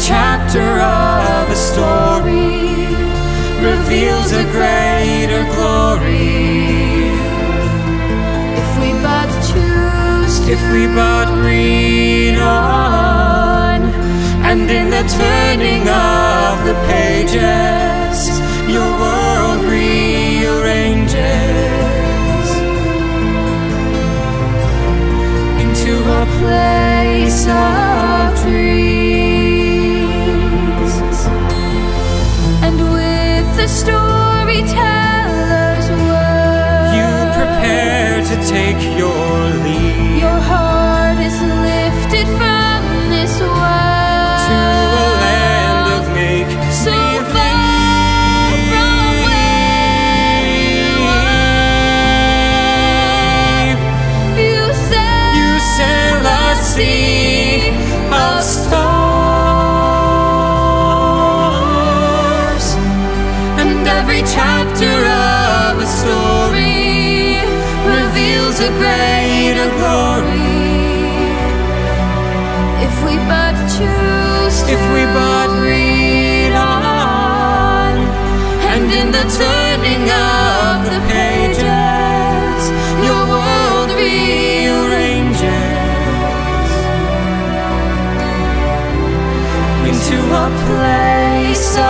Chapter of a story reveals a greater glory. If we but read on, and in the turning of the pages, your world rearranges into a place of dreams. The storyteller's words, you prepare to take your leave. Your heart is lifted from this world to a land of make-believe, so far from where you are. You sail a sea of stars. A greater glory. If we but read on, and in the turning of the pages, your world rearranges into a place of